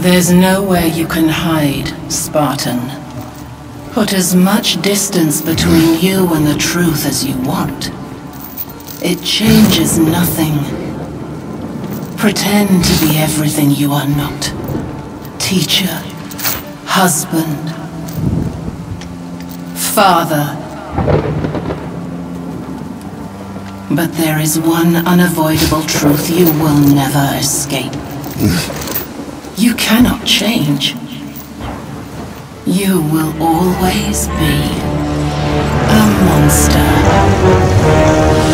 There's nowhere you can hide, Spartan. Put as much distance between you and the truth as you want. It changes nothing. Pretend to be everything you are not. Teacher, husband, father. But there is one unavoidable truth you will never escape. You cannot change. You will always be a monster.